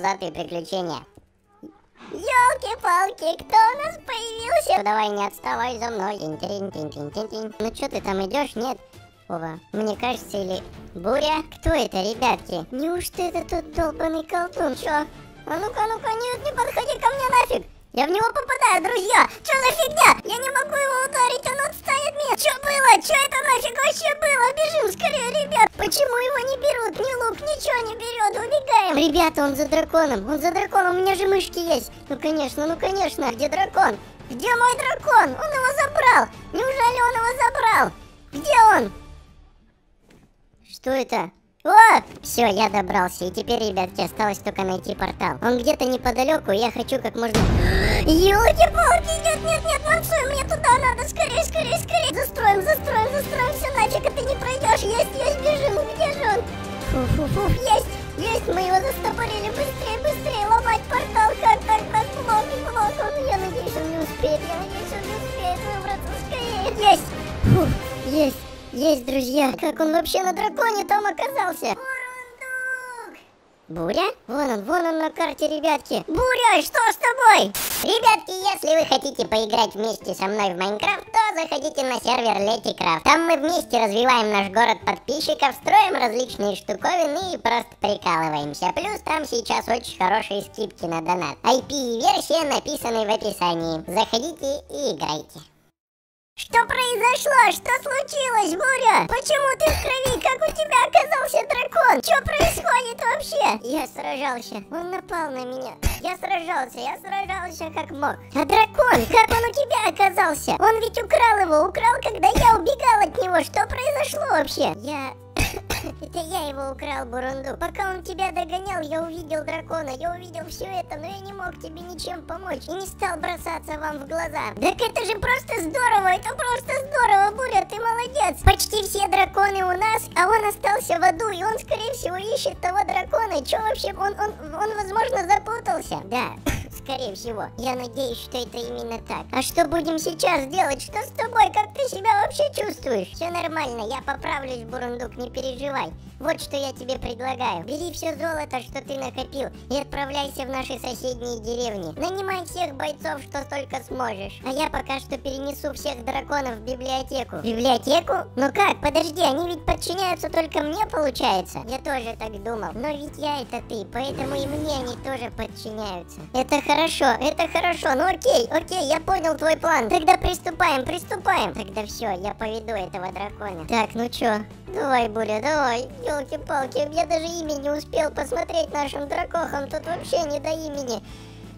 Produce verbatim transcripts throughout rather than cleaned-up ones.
пузатые приключения. Ёлки-палки, кто у нас появился? Ну, давай, не отставай за мной. Тинь-тинь-тинь-тинь-тинь. Ну чё ты там идешь? Нет. Ова, мне кажется, или... Буря? Кто это, ребятки? Неужто это тот долбанный колдун? Чё? А ну-ка, ну-ка, нет, не подходи ко мне нафиг. Я в него попадаю, друзья. Чё за фигня? Я не могу его ударить, он отстанет меня. Чё было? Чё это нафиг вообще было? Бежим скорее, ребят. Почему его не берут? Ни лук, ничего не берет. Убегаем. Ребята, он за драконом. Он за драконом. У меня же мышки есть. Ну, конечно, ну, конечно. Где дракон? Где мой дракон? Он его забрал. Неужели он его забрал? Где он? Что это? О! Все, я добрался. И теперь, ребятки, осталось только найти портал. Он где-то неподалеку, я хочу как можно... Ёлки-палки! Нет, нет, нет, мансуй, мне туда надо! Скорее, скорее, скорее! Застроим, застроим, застроим, все нафиг, ты не пройдешь! Есть, есть, бежим! Где же он? Фу-фу-фу! Есть, есть, мы его застопорили! Быстрее, быстрее! Ломать портал! Как, как, как, плохо, плохо! Я надеюсь, он не успеет, я надеюсь, он не успеет выбраться! Скорее! Есть! Фух, есть! Есть, друзья, как он вообще на драконе там оказался? Бурундук! Буря? Вон он, вон он на карте, ребятки. Буря, что с тобой? Ребятки, если вы хотите поиграть вместе со мной в Майнкрафт, то заходите на сервер LattyCraft. Там мы вместе развиваем наш город подписчиков, строим различные штуковины и просто прикалываемся. Плюс там сейчас очень хорошие скидки на донат. ай пи-версия написана в описании. Заходите и играйте. Что произошло? Что случилось, Буря? Почему ты в крови? Как у тебя оказался дракон? Что происходит вообще? Я сражался. Он напал на меня. Я сражался, я сражался как мог. А дракон, как он у тебя оказался? Он ведь украл его, украл, когда я убегал от него. Что произошло вообще? Я... Это я его украл, Бурундук. Пока он тебя догонял, я увидел дракона, я увидел все это, но я не мог тебе ничем помочь и не стал бросаться вам в глаза. Так это же просто здорово, это просто здорово, Буря, ты молодец. Почти все драконы у нас, а он остался в аду, и он, скорее всего, ищет того дракона. Че вообще, он, он, он, возможно, запутался. Да, скорее всего. Я надеюсь, что это именно так. А что будем сейчас делать? Что с тобой? Как ты себя вообще чувствуешь? Все нормально, я поправлюсь, Бурундук, не переживай. Вот что я тебе предлагаю. Бери все золото, что ты накопил, и отправляйся в наши соседние деревни. Нанимай всех бойцов, что только сможешь. А я пока что перенесу всех драконов в библиотеку. В библиотеку? Ну как? Подожди, они ведь подчиняются только мне, получается? Я тоже так думал. Но ведь я это ты, поэтому и мне они тоже подчиняются. Это хорошо, это хорошо. Ну окей, окей, я понял твой план. Тогда приступаем, приступаем. Тогда все, я поведу этого дракона. Так, ну чё? Давай, Буря, давай. Ёлки-палки, я даже имя не успел посмотреть нашим дракохам, тут вообще не до имени.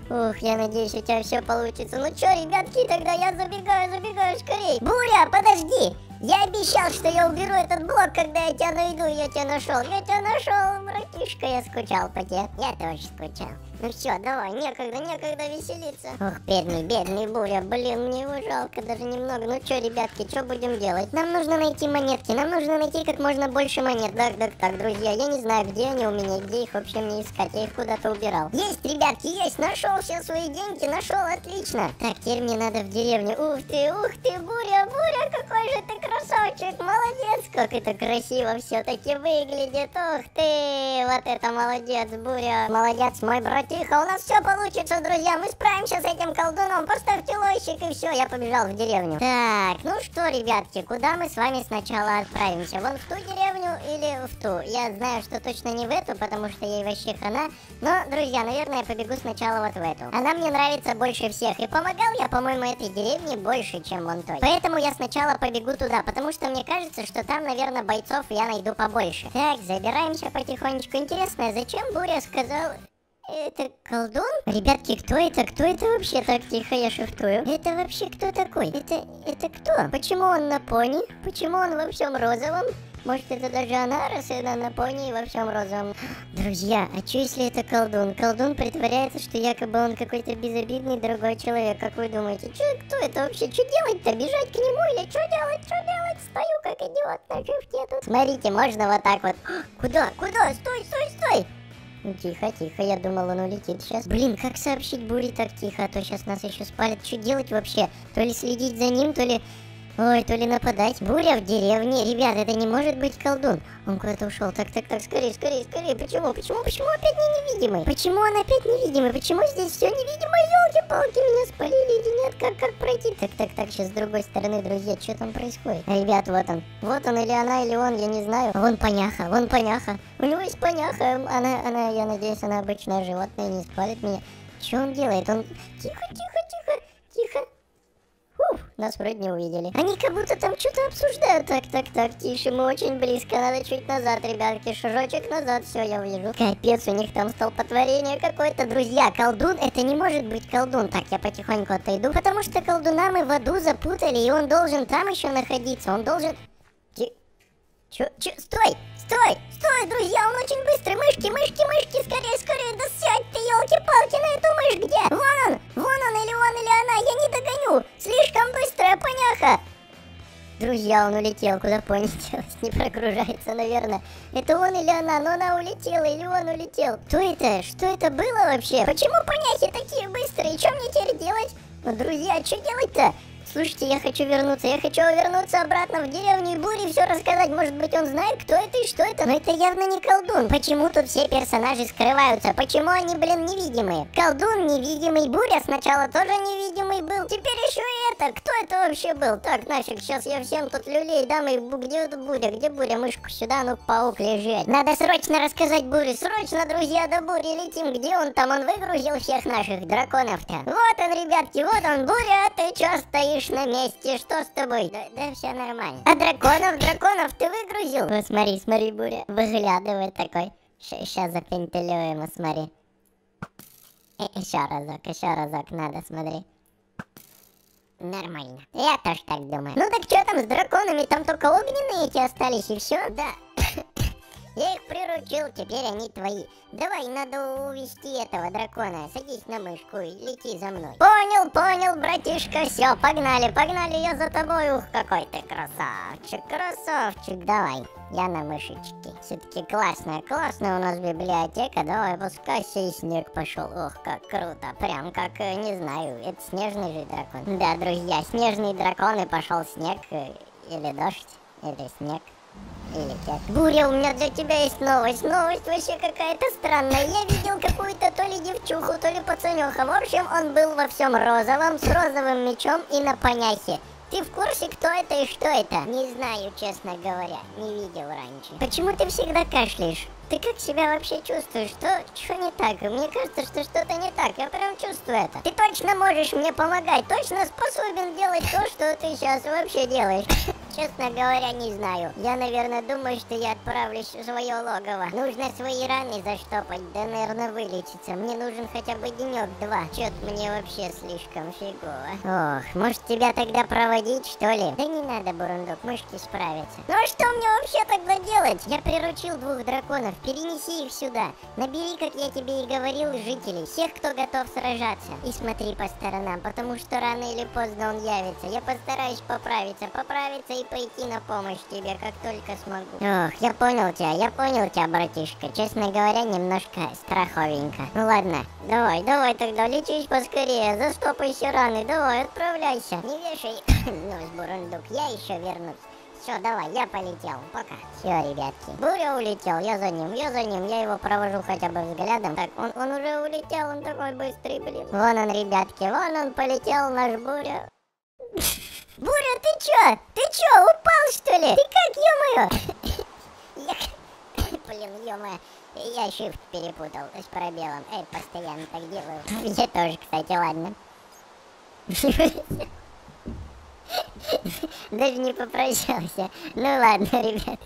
Ух, я надеюсь, у тебя все получится. Ну чё, ребятки, тогда я забегаю, забегаю скорее. Буря, подожди! Я обещал, что я уберу этот блок, когда я тебя найду, я тебя нашел. Я тебя нашел, братишка, я скучал по тебе. Я тоже скучал. Ну все, давай, некогда, некогда веселиться. Ох, бедный, бедный Буря, блин, мне его жалко даже немного. Ну чё, ребятки, что будем делать? Нам нужно найти монетки, нам нужно найти как можно больше монет. Так, так, так, друзья, я не знаю, где они у меня, где их вообще мне искать, я их куда-то убирал. Есть, ребятки, есть, нашел все свои деньги, нашел, отлично. Так, теперь мне надо в деревню. Ух ты, ух ты, Буря, Буря, какой же ты красавчик, молодец, как это красиво все-таки выглядит. Ух ты, вот это молодец, Буря. Молодец, мой братиха, у нас все получится, друзья. Мы справимся с этим колдуном. Поставьте лайкчик и все, я побежал в деревню. Так, ну что, ребятки, куда мы с вами сначала отправимся? Вон в ту деревню или в ту? Я знаю, что точно не в эту, потому что ей вообще хана. Но, друзья, наверное, я побегу сначала вот в эту. Она мне нравится больше всех. И помогал я, по-моему, этой деревне больше, чем вон той. Поэтому я сначала побегу туда. Да, потому что мне кажется, что там, наверное, бойцов я найду побольше. Так, забираемся потихонечку. Интересно, зачем Буря сказал... Это колдун? Ребятки, кто это? Кто это вообще? Так, тихо, я шифтую. Это вообще кто такой? Это... это кто? Почему он на пони? Почему он во всем розовом? Может, это даже она, раз она на пони и во всем розовом. Друзья, а что если это колдун? Колдун притворяется, что якобы он какой-то безобидный другой человек. Как вы думаете? Че, кто это вообще? Что делать-то? Бежать к нему? Я что делать? Что делать? Стою как идиот на шифте тут. Смотрите, можно вот так вот. Куда? Куда? Стой, стой, стой! Тихо, тихо, я думал, он улетит сейчас. Блин, как сообщить Буре так тихо, а то сейчас нас еще спалят. Что делать вообще? То ли следить за ним, то ли... Ой, то ли нападать. Буря в деревне. Ребят, это не может быть колдун. Он куда-то ушел. Так, так, так, скорее, скорее, скорее. Почему? Почему? Почему опять не невидимый? Почему он опять невидимый? Почему здесь все невидимое? Ёлки-палки, меня спалили или нет? Как, как пройти? Так, так, так, сейчас с другой стороны, друзья. Что там происходит? Ребят, вот он. Вот он или она, или он, я не знаю. Вон поняха, вон поняха. У него есть поняха. Она, она, я надеюсь, она обычное животное, не спалит меня. Что он делает? Он... Тихо, тихо, тихо, тихо. Уф, нас вроде не увидели. Они как будто там что-то обсуждают. Так, так, так, тише, мы очень близко. Надо чуть назад, ребятки, шажочек назад. Все, я увижу. Капец, у них там столпотворение какое-то. Друзья, колдун, это не может быть колдун. Так, я потихоньку отойду, потому что колдуна мы в аду запутали, и он должен там еще находиться. Он должен... Чё? Чё? Стой! Стой! Стой, друзья! Он очень быстрый! Мышки, мышки, мышки! Скорее, скорее! Да сядь ты, елки-палки, на эту мышь! Где? Вон он! Вон он или он или она! Я не догоню! Слишком быстрая поняха! Друзья, он улетел, куда понял, не прогружается, наверное. Это он или она, но она улетела, или он улетел. Кто это? Что это было вообще? Почему поняхи такие быстрые? Чё мне теперь делать? Ну, друзья, что делать-то? Слушайте, я хочу вернуться, я хочу вернуться обратно в деревню и Буре все рассказать. Может быть, он знает, кто это и что это. Но это явно не колдун. Почему тут все персонажи скрываются? Почему они, блин, невидимые? Колдун невидимый, Буря сначала тоже невидимый был. Теперь еще и это. Кто это вообще был? Так, нафиг, сейчас я всем тут люлей дам. И где вот Буря? Где Буря? Мышку сюда, ну, паук лежит. Надо срочно рассказать Буре. Срочно, друзья, до Бури летим. Где он там? Он выгрузил всех наших драконов-то. Вот он, ребятки, вот он, Буря, ты чё стоишь на месте? Что с тобой? Да, да, все нормально. А драконов, драконов ты выгрузил? Вот смотри, смотри, Буря выглядывает такой. Сейчас запентелю ему, смотри. Э, еще разок, еще разок надо, смотри. Нормально. Я тоже так думаю. Ну так что там с драконами? Там только огненные эти остались и все? Да. Я их приручил, теперь они твои. Давай, надо увести этого дракона. Садись на мышку и лети за мной. Понял, понял, братишка, все, погнали, погнали, я за тобой. Ух, какой ты красавчик, красавчик, давай, я на мышечке. Все-таки классная, классная у нас библиотека. Давай, пускайся, и снег пошел. Ох, как круто, прям как, не знаю, это снежный же дракон. Да, друзья, снежные драконы, пошел снег, или дождь, или снег. Или как? Буря, у меня для тебя есть новость. Новость вообще какая-то странная. Я видел какую-то то ли девчуху, то ли пацанёха. В общем, он был во всем розовом, с розовым мечом и на поняхе. Ты в курсе, кто это и что это? Не знаю, честно говоря, не видел раньше. Почему ты всегда кашляешь? Ты как себя вообще чувствуешь? Что, что не так? Мне кажется, что что-то не так. Я прям чувствую это. Ты точно можешь мне помогать. Точно способен делать то, что ты сейчас вообще делаешь. Честно говоря, не знаю. Я, наверное, думаю, что я отправлюсь в свое логово. Нужно свои раны заштопать. Да, наверное, вылечиться. Мне нужен хотя бы денек-два. Чё-то мне вообще слишком фигово. Ох, может тебя тогда проводить, что ли? Да не надо, Бурундук, мышки справятся. Ну а что мне вообще тогда делать? Я приручил двух драконов. Перенеси их сюда. Набери, как я тебе и говорил, жителей. Всех, кто готов сражаться. И смотри по сторонам, потому что рано или поздно он явится. Я постараюсь поправиться, поправиться и пойти на помощь тебе, как только смогу. Ох, я понял тебя, я понял тебя, братишка. Честно говоря, немножко страховенько. Ну ладно, давай, давай тогда, лечись поскорее. Застопай все раны, давай, отправляйся. Не вешай нос, Бурундук, я еще вернусь. Все, давай, я полетел, пока. Все, ребятки. Буря улетел, я за ним, я за ним, я его провожу хотя бы взглядом. Так, он, он уже улетел, он такой быстрый, блин. Вон он, ребятки, вон он полетел, наш Буря. Буря, ты чё? Ты чё, упал, что ли? Ты как, ё-моё? Блин, ё-моё. Я shift перепутал с пробелом. Эй, постоянно так делаю. Я тоже, кстати, ладно. Даже не попрощался. Ну ладно, ребят.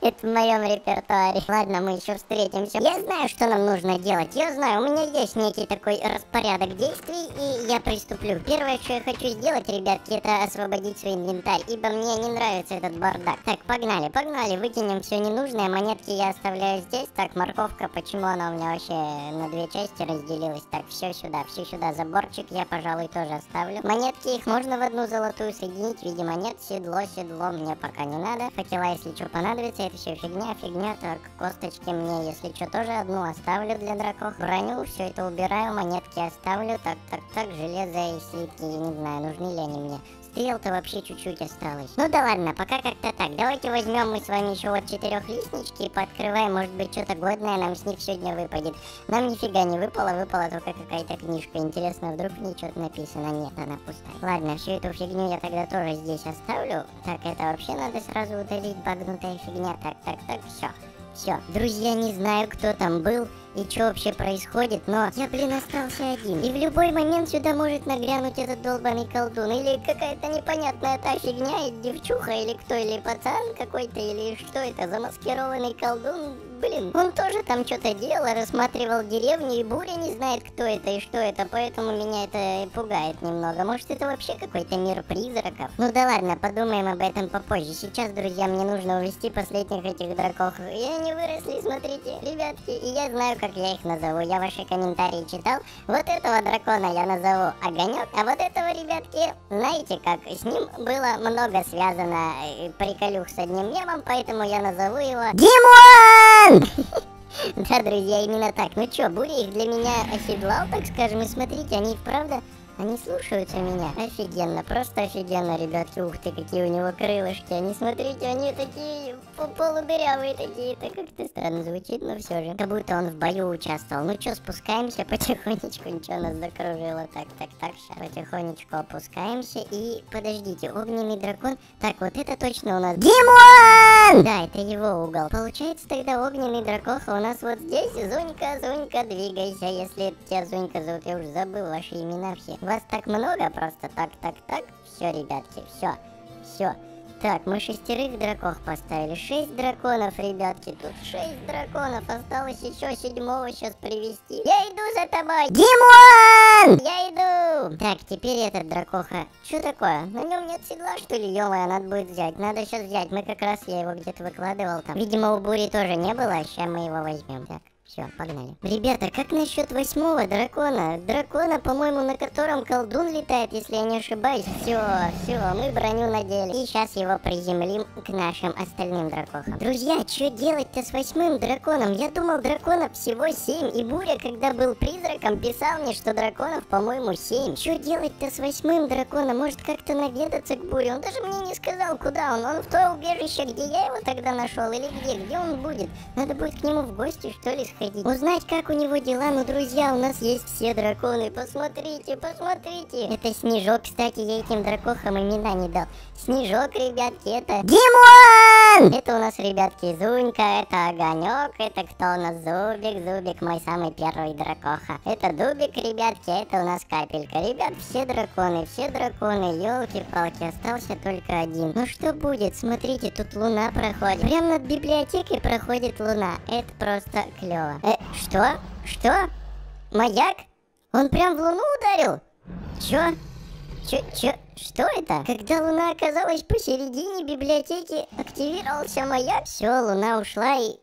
Это в моем репертуаре. Ладно, мы еще встретимся. Я знаю, что нам нужно делать. Я знаю, у меня есть некий такой распорядок действий, и я приступлю. Первое, что я хочу сделать, ребятки, это освободить свой инвентарь, ибо мне не нравится этот бардак. Так, погнали, погнали, выкинем все ненужное. Монетки я оставляю здесь. Так, морковка, почему она у меня вообще на две части разделилась? Так, все сюда, все сюда. Заборчик я, пожалуй, тоже оставлю. Монетки, их можно в одну золотую соединить. Видимо, нет. Седло, седло мне пока не надо. Факела, если что, понадобится. Это все фигня, фигня, так, косточки мне, если что, тоже одну оставлю для драков. Броню, все это убираю, монетки оставлю, так, так, так, железо и слитки, я не знаю, нужны ли они мне. стрел-то вообще чуть-чуть осталось. Ну да ладно, пока как-то так. Давайте возьмем мы с вами еще вот четырехлистнички и пооткрываем, может быть, что-то годное нам с них сегодня выпадет. Нам нифига не выпало, выпала только какая-то книжка. Интересно, вдруг в ней что-то написано? Нет, она пустая. Ладно, всю эту фигню я тогда тоже здесь оставлю. Так, это вообще надо сразу удалить, багнутая фигня. Так, так, так, все. Все, друзья, не знаю, кто там был и что вообще происходит, но я, блин, остался один. И в любой момент сюда может нагрянуть этот долбанный колдун. Или какая-то непонятная та фигня, и девчуха, или кто, или пацан какой-то, или что это, замаскированный колдун. Блин, он тоже там что-то делал, рассматривал деревню, и Буря не знает, кто это и что это, поэтому меня это пугает немного. Может, это вообще какой-то мир призраков? Ну да ладно, подумаем об этом попозже. Сейчас, друзья, мне нужно увести последних этих драков. И они выросли, смотрите, ребятки. И я знаю, как я их назову. Я ваши комментарии читал. Вот этого дракона я назову Огонек, а вот этого, ребятки, знаете как? С ним было много связано приколюх с одним мемом, поэтому я назову его Димон! Да, друзья, именно так. Ну чё, Буря их для меня оседлал, так скажем, и смотрите, они правда... Они слушаются меня. Офигенно, просто офигенно, ребятки. Ух ты, какие у него крылышки. Они, смотрите, они такие полудырявые такие. Это как-то странно звучит, но все же. Как будто он в бою участвовал. Ну что, спускаемся потихонечку. Ничего, нас закружило. Так, так, так. Сейчас потихонечку опускаемся. И подождите, огненный дракон. Так, вот это точно у нас... Димон! Да, это его угол. Получается, тогда огненный дракоха у нас вот здесь. Зунька, Зунька, двигайся. Если тебя Зунька зовут, я уже забыл ваши имена все. Вас так много просто, так, так, так, все, ребятки, все, все. Так, мы шестерых драков поставили, шесть драконов, ребятки, тут шесть драконов, осталось еще седьмого сейчас привести. Я иду за тобой, Димон! Я иду! Так, теперь этот дракоха, что такое? На нем нет седла, что ли? Ё-моё, надо будет взять, надо сейчас взять, мы как раз, я его где-то выкладывал там. Видимо, у Бури тоже не было, сейчас мы его возьмем, так. Все, погнали. Ребята, как насчет восьмого дракона? Дракона, по-моему, на котором колдун летает, если я не ошибаюсь. Все, все, мы броню надели. И сейчас его приземлим к нашим остальным дракохам. Друзья, что делать-то с восьмым драконом? Я думал, драконов всего семь. И Буря, когда был призраком, писал мне, что драконов, по-моему, семь. Что делать-то с восьмым драконом? Может, как-то наведаться к Буре? Он даже мне не сказал, куда он. Он в то убежище, где я его тогда нашел, или где? Где он будет? Надо будет к нему в гости, что ли, сходить. Узнать, как у него дела. Ну, друзья, у нас есть все драконы. Посмотрите, посмотрите. Это Снежок, кстати, я этим дракохам имена не дал. Снежок, ребятки, это... Димон! Это у нас, ребятки, Зунька, это Огонек, это кто у нас? Зубик, Зубик, мой самый первый дракоха. Это Дубик, ребятки, это у нас Капелька. Ребят, все драконы, все драконы, елки-палки, остался только один. Ну, что будет? Смотрите, тут луна проходит. Прямо над библиотекой проходит луна. Это просто клево. Э, что? Что? Маяк? Он прям в луну ударил? Чё? Чё, чё? Что это? Когда луна оказалась посередине библиотеки, активировался маяк. Все, луна ушла и...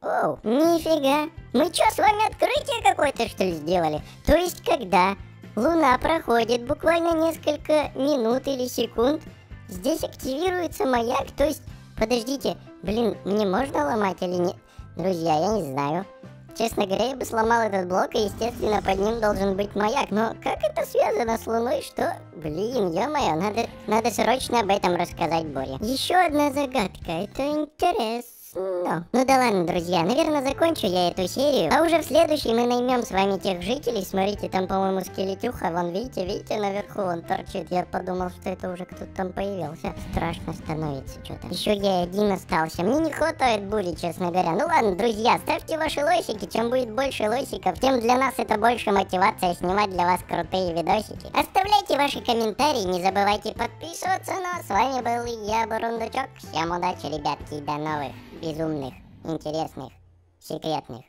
Оу, нифига. Мы чё, с вами открытие какое-то, что ли, сделали? То есть, когда луна проходит буквально несколько минут или секунд, здесь активируется маяк, то есть... Подождите, блин, мне можно ломать или нет? Друзья, я не знаю. Честно говоря, я бы сломал этот блок, и, естественно, под ним должен быть маяк. Но как это связано с луной, что... Блин, ё-моё, надо, надо срочно об этом рассказать Буре. Еще одна загадка, это интересно. No. Ну да ладно, друзья, наверное, закончу я эту серию, а уже в следующей мы наймем с вами тех жителей. Смотрите, там, по-моему, скелетюха, вон, видите, видите, наверху он торчит. Я подумал, что это уже кто-то там появился. Страшно становится что-то. Еще я один остался, мне не хватает Бури, честно говоря. Ну ладно, друзья, ставьте ваши лосики, чем будет больше лосиков, тем для нас это больше мотивация снимать для вас крутые видосики. Оставляйте ваши комментарии, не забывайте подписываться, но с вами был я, Бурундучок. Всем удачи, ребятки, и до новых безумных, интересных, секретных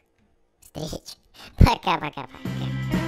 встреч. Пока-пока-пока.